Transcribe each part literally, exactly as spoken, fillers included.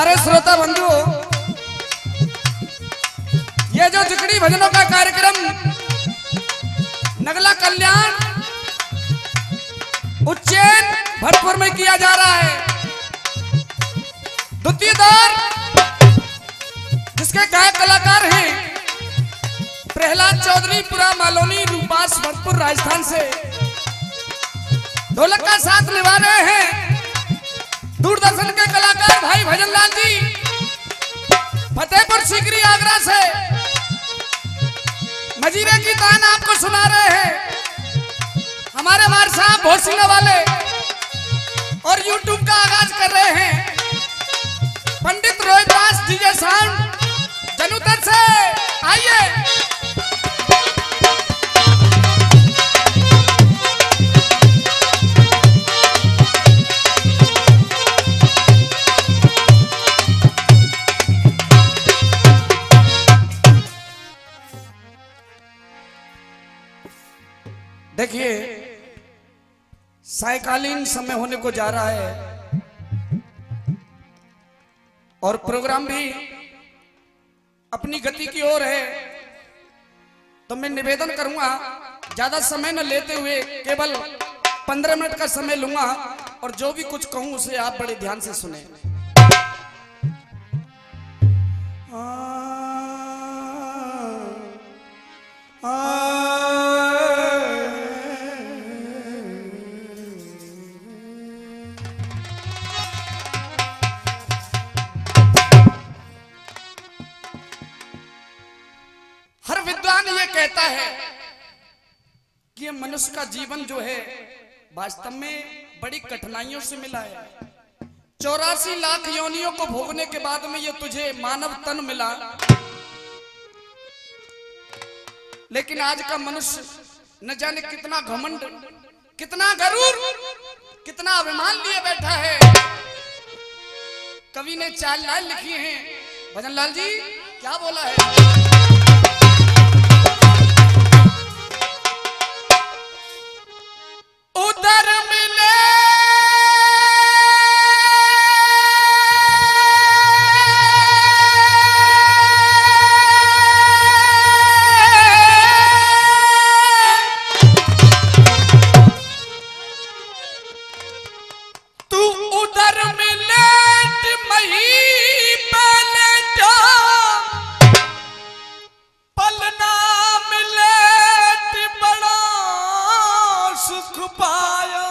प्यारे श्रोता बंधुओं, ये जो जिकडी भजनों का कार्यक्रम नगला कल्याण उज्जैन भरतपुर में किया जा रहा है, द्वितीय दौर जिसके गायक कलाकार हैं प्रहलाद चौधरी, पुरा मालोनी, रूपास भरतपुर राजस्थान से ढोलक का साथ निभा रहे हैं दूरदर्शन के कलाकार भाई भजन लाल जी, फतेहपुर सीकरी आगरा से मजीरे की तान आपको सुना रहे हैं हमारे मार साहब भोसले वाले, और यूट्यूब का आगाज कर रहे हैं पंडित रोहिताश डीजे साउंड जनुतर से। आइए देखिए, सायकालीन समय होने को जा रहा है और प्रोग्राम भी अपनी गति की ओर है, तो मैं निवेदन करूंगा ज्यादा समय न लेते हुए केवल पंद्रह मिनट का समय लूंगा और जो भी कुछ कहूं उसे आप बड़े ध्यान से सुने। आ, आ, कहता है कि ये मनुष्य का जीवन जो है वास्तव में बड़ी कठिनाइयों से मिला है। चौरासी लाख योनियों को भोगने के बाद में ये तुझे मानव तन मिला, लेकिन आज का मनुष्य न जाने कितना घमंड, कितना गरूर, कितना अभिमान लिए बैठा है। कवि ने चार लाइन लिखी हैं, भजन लाल जी क्या बोला है? उधर मिले तू उधर मिले मही पलटा पलना मिले बड़ा सुख पाया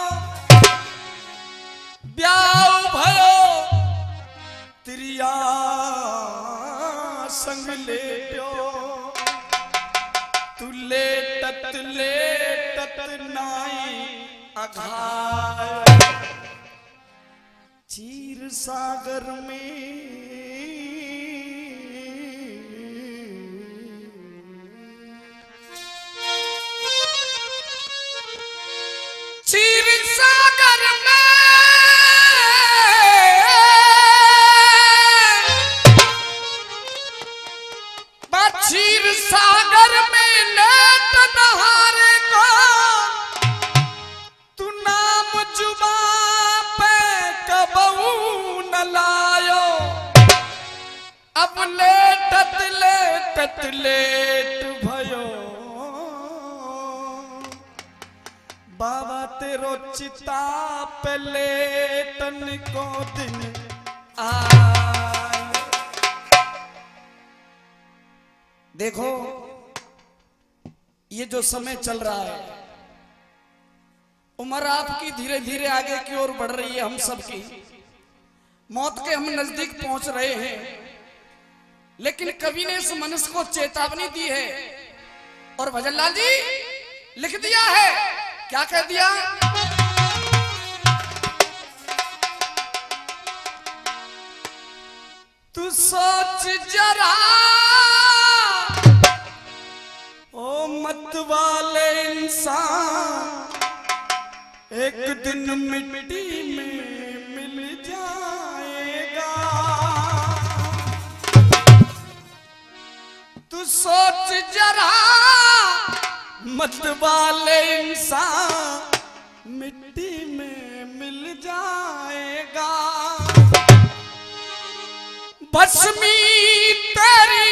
ब्याह भयो त्रिया संग लेट्यो तू लेटत लेटत नाई अघाय चीर सागर में चीर सागर में चीर सागर में नेत नहारे को तू नाम जुबा पे कबू न लायो अब लेटत लेटत लेट भयो बाबा तेरो चिता पे लेटन को दिन आए। देखो ये जो समय चल रहा है, उम्र आपकी धीरे धीरे आगे की ओर बढ़ रही है, हम सबकी मौत के हम नजदीक पहुंच रहे हैं, लेकिन कवि ने इस मनुष्य को चेतावनी दी है और भजन लाल जी लिख दिया है, क्या कह दिया? तू सोच जरा ओ मत वाले इंसान एक दिन मिट्टी में मिल जाएगा। तू सोच जरा मत वाले इंसान मिट्टी में मिल जाएगा। पश्मी तेरी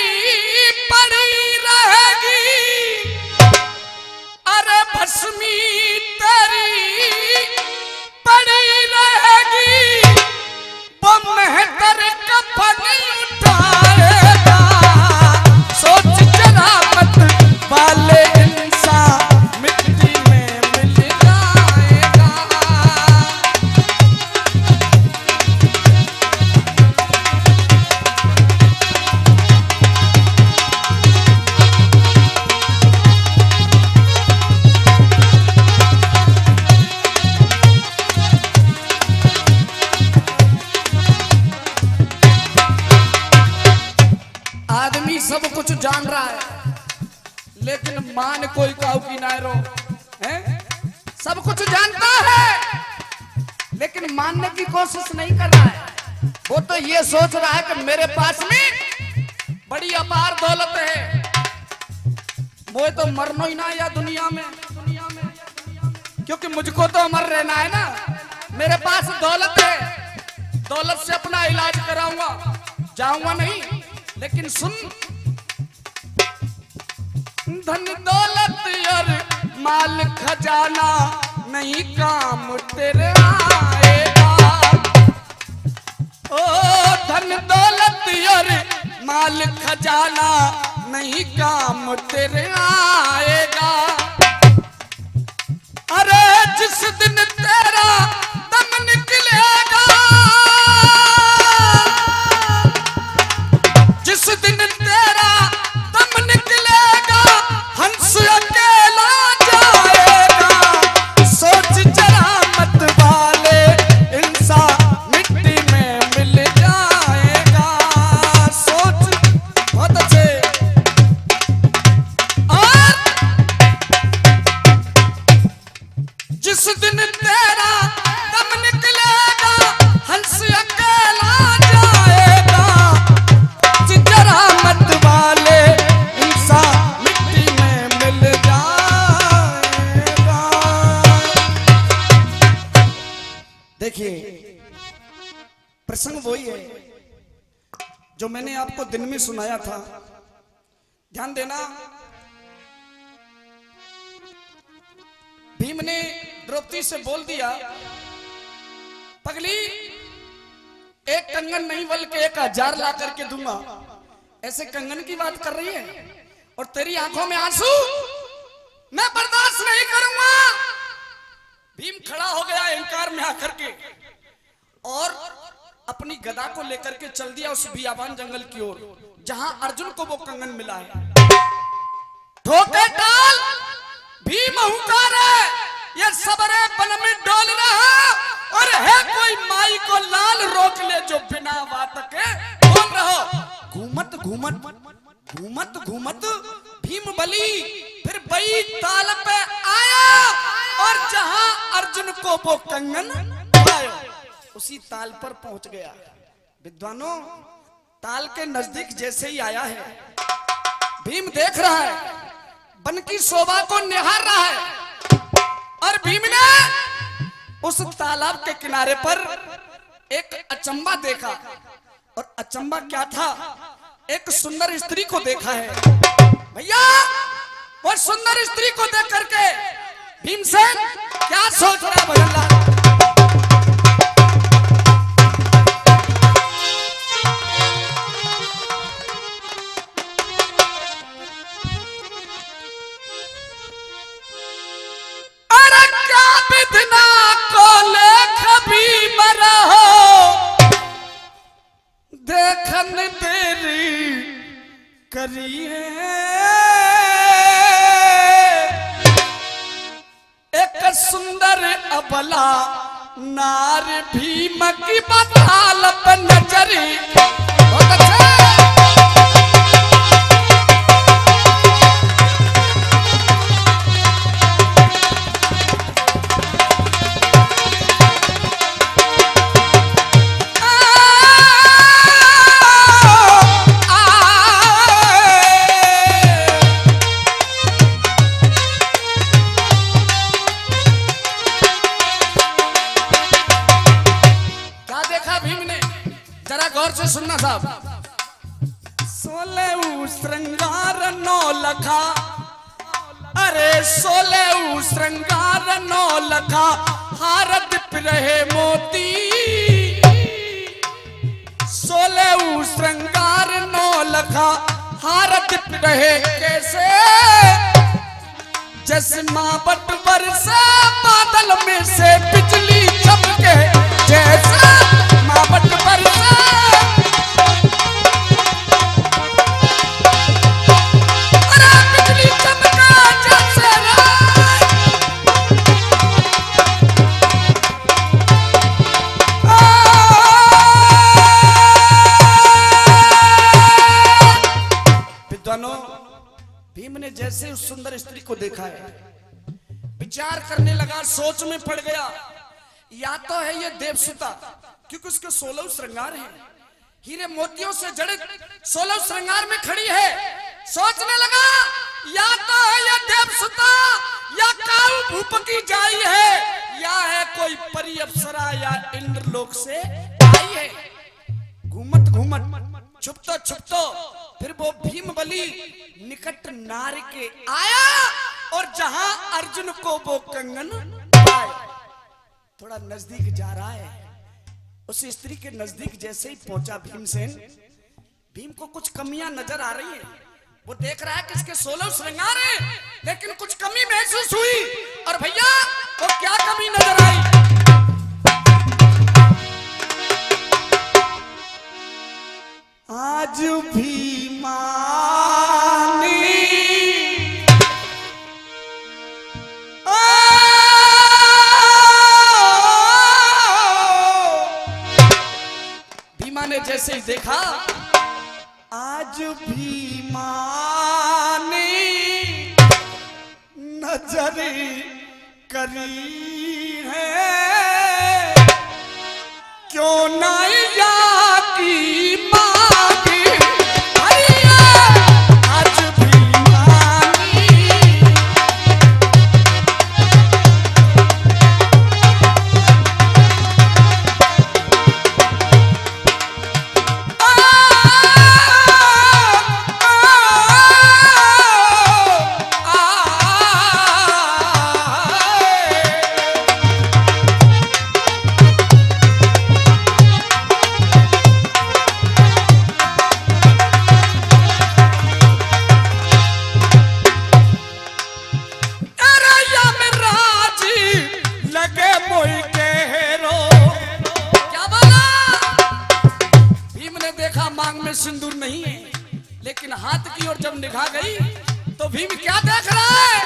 पड़ी रहेगी, अरे पश्मी तेरी पड़ी रहेगी, बम महतर कफन उठाएगा। सोच जरामत वाले जान रहा है, लेकिन मान कोई काऊ की ना रो है। सब कुछ जानता है लेकिन मानने की कोशिश नहीं कर रहा है। वो तो ये सोच रहा है कि मेरे पास में बड़ी अपार दौलत है, वो तो मरना ही ना या दुनिया में, क्योंकि मुझको तो अमर रहना है ना। मेरे पास दौलत है, दौलत से अपना इलाज कराऊंगा, जाऊंगा नहीं। लेकिन सुन, धन दौलत यार माल खजाना नहीं काम तेरे आएगा। ओ धन दौलत यार माल खजाना नहीं काम तेरे आएगा। अरे जिस दिन तेरा दम निकलेगा, जिस दिन तेरा दम निकलेगा, हंस अकेला जाएगा। सोच जरा मत वाले इंसान मिट्टी में मिल जाएगा। सोच बहुत अच्छे। और जिस दिन तेरा दम निकलेगा, हंस अकेला जाएगा। सोच जरा मत वाले इंसान प्रसंग वही है जो मैंने आपको दिन में सुनाया था। ध्यान देना, भीम ने द्रौपदी से बोल दिया, पगली एक कंगन नहीं बल्कि एक हजार ला करके दूंगा। ऐसे कंगन की बात कर रही है और तेरी आंखों में आंसू मैं बर्दाश्त नहीं करूंगा। भीम खड़ा हो गया इंकार में आकर के और अपनी गदा को लेकर के चल दिया उस बियाबान जंगल की ओर जहां अर्जुन को वो कंगन मिला है। ठोके डाल भीम हुंकार है, ये सबरे बन में डोल रहा और है कोई माई को लाल रोक ले जो बिना बात के बोल रहो। घूमत घूमत घूमत घूमत भीम बली फिर बई ताल पे आया और जहां अर्जुन को वो कंगन पायो उसी ताल पर पहुंच गया। विद्वानों, ताल के नजदीक जैसे ही आया है, भीम देख रहा है, वन की शोभा को निहार रहा है और भीम ने उस तालाब के किनारे पर एक अचंबा देखा और अचंबा क्या था, एक सुंदर स्त्री को देखा है। भैया वो सुंदर स्त्री को देख करके भीमसेन क्या सोच रहा है भजन लाल? देखन तेरी करी है एक सुंदर अबला नार भीम की बताल पर नजरी। सुनना साहब, सोले उ श्रृंगार नौ लखा हारत पिरहे मोती, सोले उ श्रृंगार नौ लखा हारत पिरहे कैसे, जसमा बटवर से बादल में से बिजली चमके जैसे माँ बटवर से। भीम ने जैसे उस सुंदर स्त्री को देखा है, विचार करने लगा, सोच में पड़ गया, या तो है ये देवसुता क्योंकि उसके सोलह श्रृंगार हैं, हीरे मोतियों से जड़ित सोलह श्रृंगार में खड़ी है। सोचने लगा या तो है ये देवसुता या काल भूप की जाई है, या है कोई परी अप्सरा या इंद्रलोक से आई है। घूमत घूमत छुपतो छुपतो फिर वो भीम बली निकट नार के आया, और जहां अर्जुन को वो कंगन पाए। थोड़ा नजदीक जा रहा है, उस स्त्री के नजदीक जैसे ही पहुंचा भीमसेन, भीम को कुछ कमियां नजर आ रही है। वो देख रहा है कि इसके सोलह श्रृंगार हैं, लेकिन कुछ कमी महसूस हुई। और भैया वो क्या कमी नजर आई? आज भी मानी भीमा ने जैसे ही देखा, आज भी मानी नजर करी है, क्यों ना याद सिंदूर नहीं है, लेकिन हाथ की ओर जब निगाह गई तो भीम क्या देख रहा है?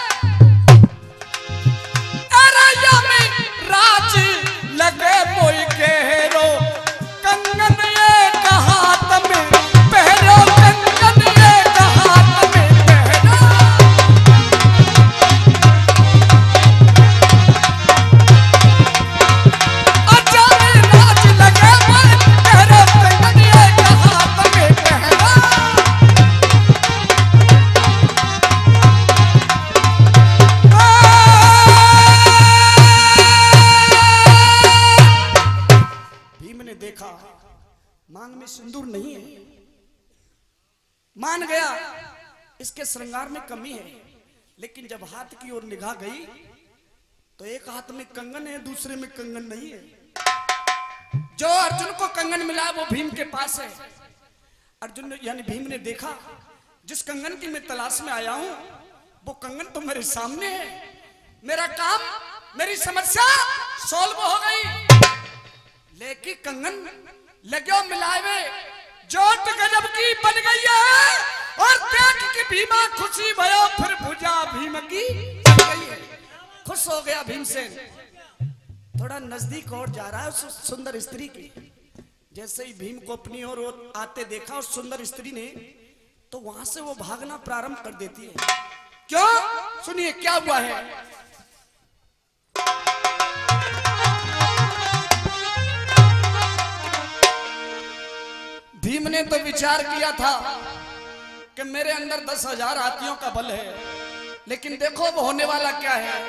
अरैया में राज लगे मोई के हेरो, कंगन एक हाथ में पहरो, कंगन एक हाथ में पहरो। अच्छा राज लगे मोई पहरो, कंगन सिंदूर नहीं है। मान गया इसके श्रृंगार में कमी है, लेकिन जब हाथ की ओर निगाह गई तो एक हाथ में कंगन है, दूसरे में कंगन नहीं है। जो अर्जुन को कंगन मिला वो भीम के पास है। अर्जुन यानी भीम ने देखा, जिस कंगन की मैं तलाश में आया हूं वो कंगन तो मेरे सामने है। मेरा काम, मेरी समस्या सॉल्व हो गई। लेकिन कंगन लगे मिलावे जोट गजब की बन गई है, और देख के भीमा खुशी भयो, फिर भुजा भीम की गई है। खुश हो गया भीमसेन। थोड़ा नजदीक और जा रहा है उस सुंदर स्त्री की, जैसे ही भीम को अपनी ओर आते देखा उस सुंदर स्त्री ने, तो वहां से वो भागना प्रारंभ कर देती है। क्यों? सुनिए क्या हुआ है। भीम ने तो विचार किया था कि मेरे अंदर दस हजार हाथियों का बल है, लेकिन देखो अब होने वाला क्या है।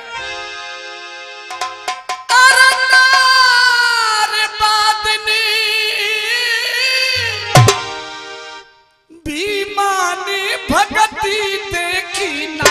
भीमा ने भगती देखी ना,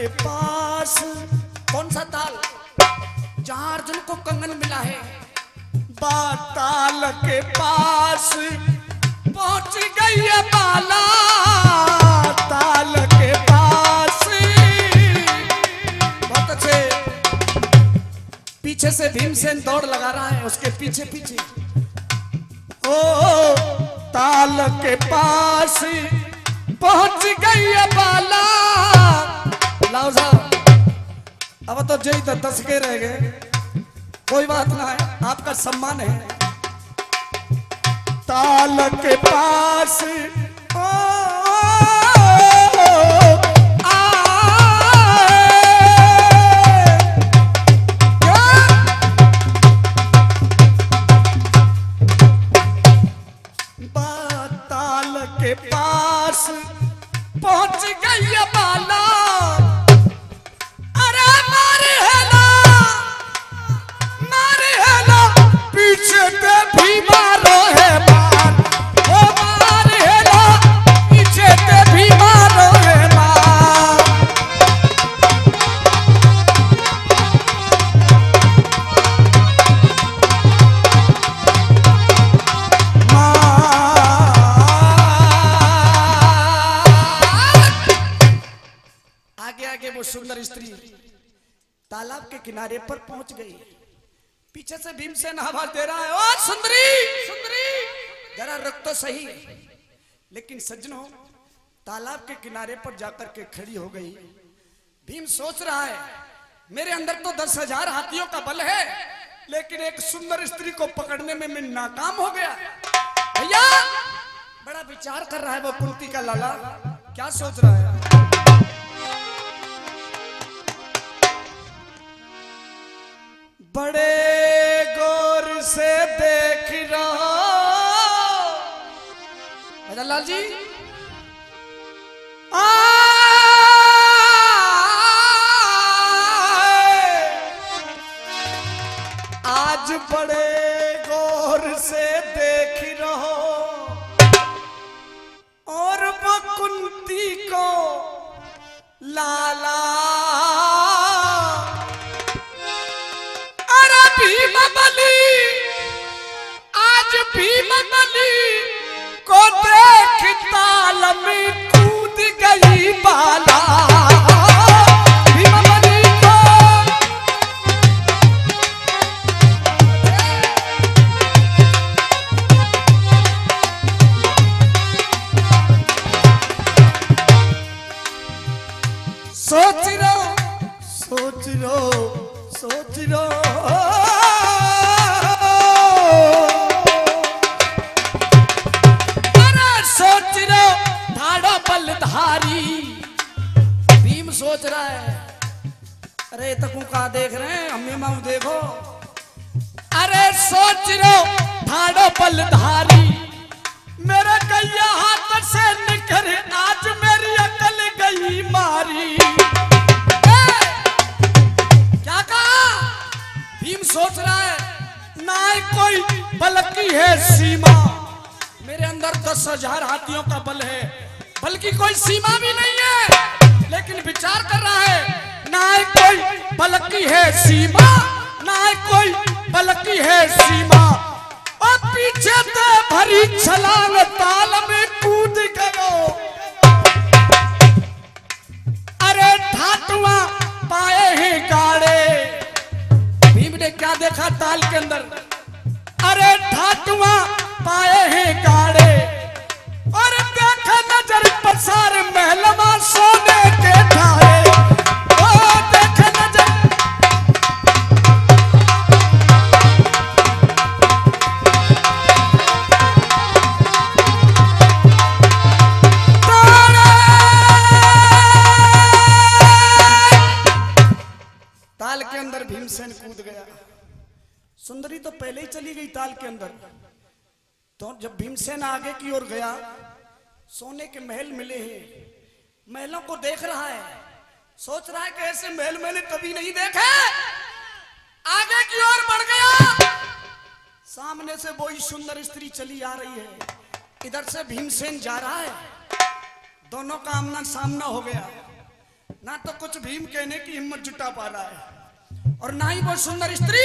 के पास कौन सा ताल जहाँ अर्जुन को कंगन मिला है? बाताल के पास पहुंच गई है बाला, ताल के पास। बहुत अच्छे। पीछे से भीमसेन दौड़ लगा रहा है, उसके पीछे पीछे। ओ, ताल के पास पहुंच गई है बाला। लाओ साहब, अब तो जय तो दस के रह गए, कोई बात ना है, आपका सम्मान है। ताल के पास ओ, ताल के पास पहुंच गई है बाला। अरे मारे है ना, मारे है ना, पीछे पे भी मारो है मार, ओ मारे है ना, पीछे पे भी मारो है मार। सुंदर स्त्री तालाब के किनारे पर पहुंच गई। पीछे से भीमसेन आवाज दे रहा है, ओ सुंदरी, सुंदरी जरा रुक तो सही। लेकिन सज्जनों, तालाब के किनारे पर जाकर के खड़ी हो गई। भीम सोच रहा है, मेरे अंदर तो दस हजार हाथियों का बल है, लेकिन एक सुंदर स्त्री को पकड़ने में मैं नाकाम हो गया। भैया बड़ा विचार कर रहा है वो कुंती का लाला, क्या सोच रहा है? बड़े गौर से देख रहा भजन लाल जी, आ आज बड़े गौर से देख रहा, और वो कुंती को लाला भीम बलि को देख ताल में कूद गई बाला। भीम बलि को सोच लो, सोच लो, सोच लो, सोच रहा है। अरे तकू का देख रहे हैं, अम्मी माऊ देखो। अरे सोच रो ठाड़ो पलधारी, मेरा गैया हाथ से निकल, आज मेरी अकल गई मारी। ए, क्या कहा? भीम सोच रहा है, ना कोई बल्कि है सीमा, मेरे अंदर दस हजार हाथियों का बल है, बल्कि कोई सीमा भी नहीं है। लेकिन विचार कर रहा है, ना कोई बल्कि है सीमा, ना कोई बल्कि है सीमा, और पीछे से भरी छलांग ताल में कूद करो। अरे ठाटुआ पाए हैं गाड़े, भीम ने क्या देखा ताल के अंदर? अरे ठाटुआ पाए हैं गाड़े, और देखा नजर पसार महलमा सोने के ठाड़े। ओ देखा नजर, ताल के अंदर भीमसेन कूद गया। सुंदरी तो पहले ही चली गई ताल के अंदर, तो जब भीमसेन आगे की ओर गया, सोने के महल मिले हैं। महलों को देख रहा है, सोच रहा है कि ऐसे महल मैंने कभी नहीं देखे। आगे की ओर बढ़ गया, सामने से वो ही सुंदर स्त्री चली आ रही है, इधर से भीमसेन जा रहा है। दोनों का आमना सामना हो गया। ना तो कुछ भीम कहने की हिम्मत जुटा पा रहा है और ना ही वो सुंदर स्त्री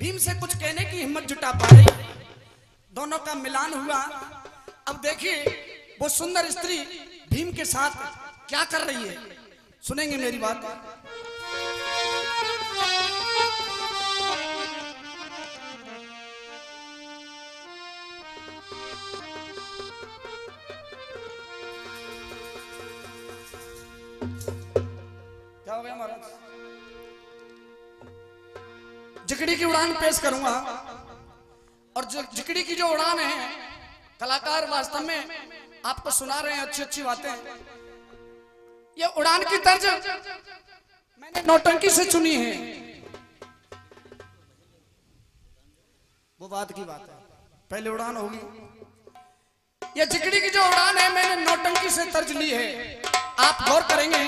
भीम से कुछ कहने की हिम्मत जुटा पा रही। दोनों का मिलान हुआ। अब देखिए वो सुंदर स्त्री भीम के साथ क्या कर रही है, सुनेंगे मेरी बात। जिकडी की उड़ान पेश करूंगा और जिकडी की जो उड़ान है, कलाकार वास्तव में आपको सुना रहे हैं अच्छी अच्छी बातें। ये उड़ान की तर्ज मैंने नौटंकी से चुनी है, वो बात की बात है, पहले उड़ान होगी। ये जिकडी की जो उड़ान है मैंने नौटंकी से तर्ज ली है, आप गौर करेंगे।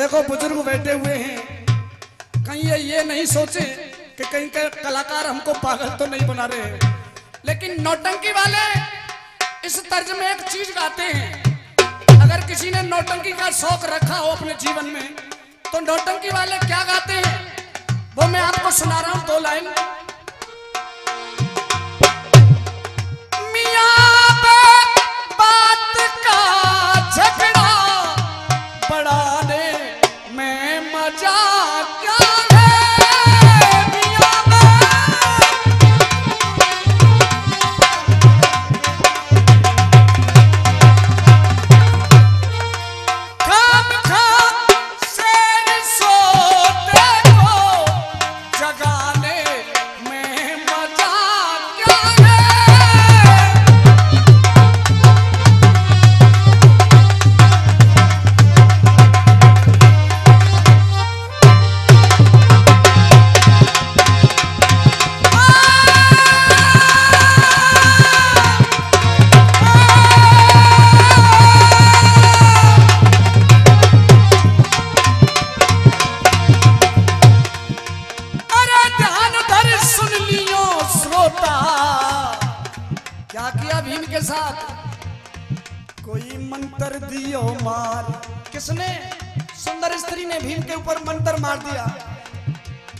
देखो बुजुर्ग बैठे हुए हैं, कहीं ये ये नहीं सोचे कि कहीं के कलाकार हमको पागल तो नहीं बना रहे हैं। लेकिन नौटंकी वाले इस तर्ज में एक चीज गाते हैं, अगर किसी ने नौटंकी का शौक रखा हो अपने जीवन में तो नौटंकी वाले क्या गाते हैं वो मैं आपको सुना रहा हूं। दो लाइन। मियां पे बात का झगड़ा बढ़ाने में मजा क्या है, मियां खाम खाम शेर सोते को जगाने में मजा क्या है।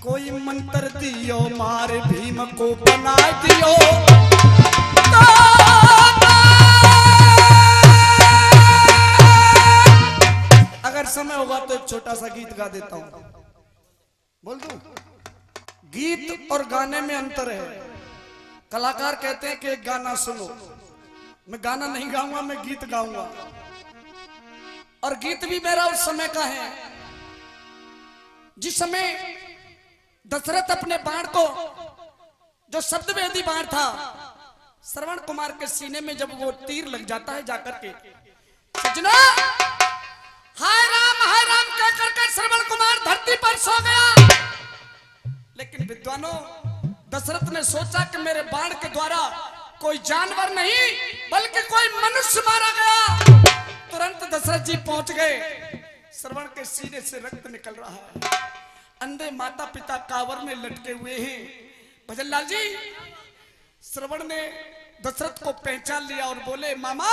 कोई मंत्र दियो मारे भीम को बना दियो, अगर समय होगा तो एक छोटा सा गीत गा देता हूं। बोल दूं, गीत और गाने में अंतर है। कलाकार कहते हैं कि एक गाना सुनो, मैं गाना नहीं गाऊंगा, मैं गीत गाऊंगा। और गीत भी मेरा उस समय का है जिस समय दशरथ अपने बाण को, जो शब्द वेदी बाण था, श्रवण कुमार के सीने में जब वो तीर लग जाता है जाकर के, सजनों हाय राम हाय राम कह करके श्रवण कुमार धरती पर सो गया। लेकिन विद्वानों, दशरथ ने सोचा कि मेरे बाण के द्वारा कोई जानवर नहीं बल्कि कोई मनुष्य मारा गया। तुरंत दशरथ जी पहुंच गए, श्रवण के सीने से रक्त निकल रहा है, अंधे माता पिता कावर में लटके हुए हैं। भजन लाल जी, श्रवण ने दशरथ को पहचान लिया और बोले, मामा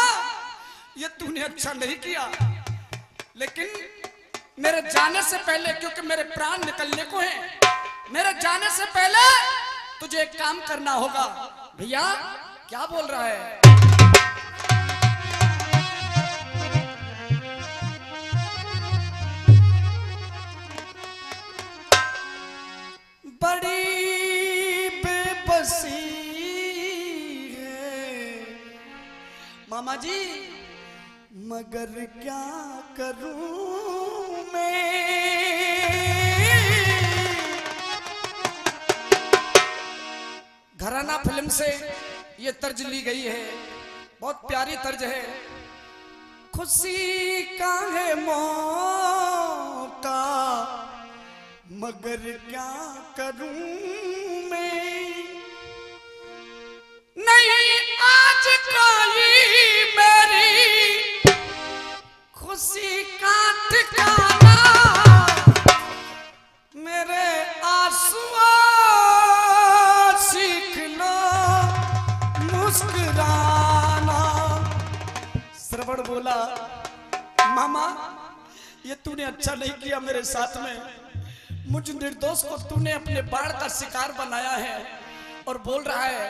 ये तूने अच्छा नहीं किया, लेकिन मेरे जाने से पहले, क्योंकि मेरे प्राण निकलने को हैं, मेरे जाने से पहले तुझे एक काम करना होगा। भैया क्या बोल रहा है? मामा जी, मगर क्या करूं मैं। घराना फिल्म से ये तर्ज ली गई है, बहुत प्यारी तर्ज है। खुशी का है मौका, मगर क्या करूं मैं। नहीं आज कोई मेरी खुशी का ठिकाना, मेरे आंसुओं सीख लो मुस्कुराना। श्रवण बोला, मामा ये तूने अच्छा नहीं किया मेरे साथ में। मुझ निर्दोष को तूने अपने बाण का शिकार बनाया है। और बोल रहा है,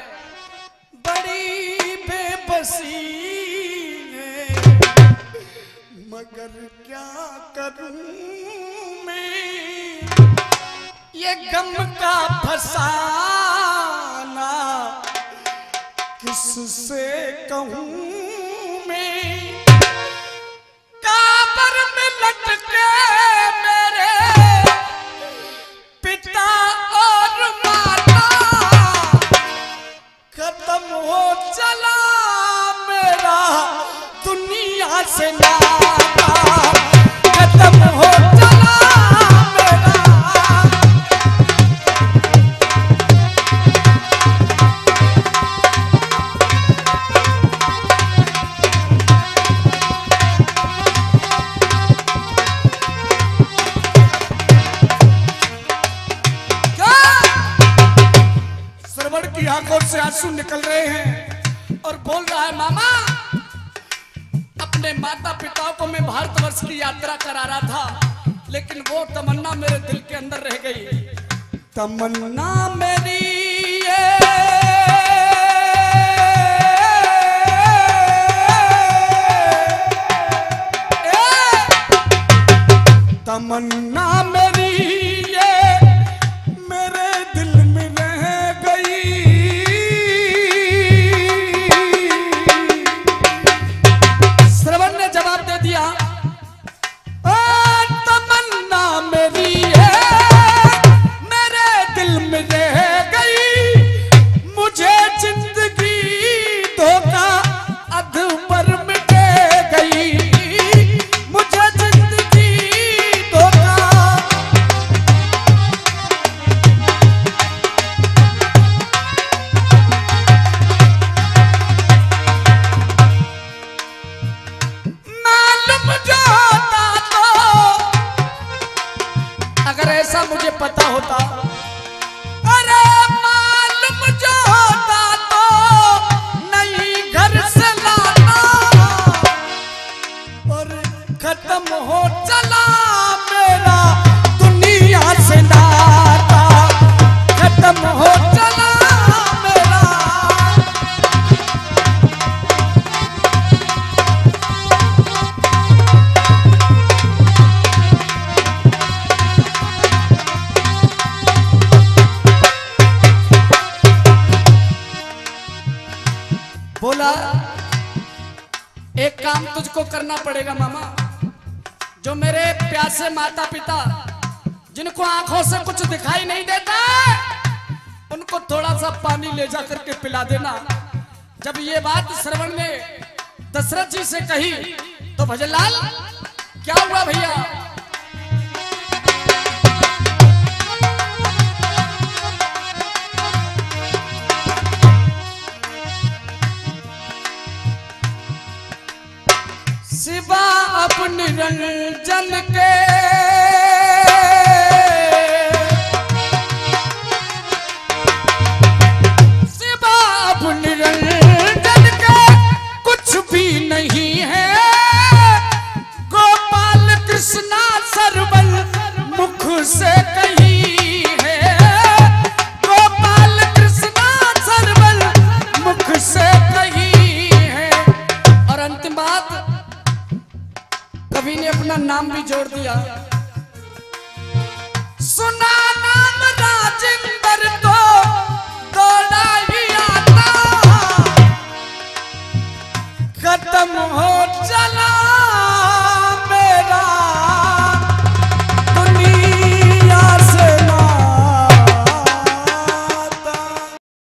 बड़ी बेबसी है मगर क्या करूं मैं। ये गम का फसाना किससे कहूं मैं। काबर में लटके मेरे पिता और खत्म हो चला मेरा दुनिया से नाता, खत्म हो चला मेरा। श्रवण की आंखों से आंसू निकल रहे हैं और बोल रहा है, मामा अपने माता पिता को मैं भारतवर्ष की यात्रा करा रहा था, लेकिन वो तमन्ना मेरे दिल के अंदर रह गई। तमन्ना मेरी ये, तमन्ना मेरी ये मेरे दिल में रह गई। माता पिता जिनको आंखों से कुछ दिखाई नहीं देता, उनको थोड़ा सा पानी ले जा करके पिला देना। जब ये बात श्रवण ने दशरथ जी से कही तो भजन लाल क्या हुआ भैया। सिवा अब निरंजन के नाम भी जोड़ दिया। सुना नाम राजिंदर को दौड़ा ही आता, खत्म हो चला।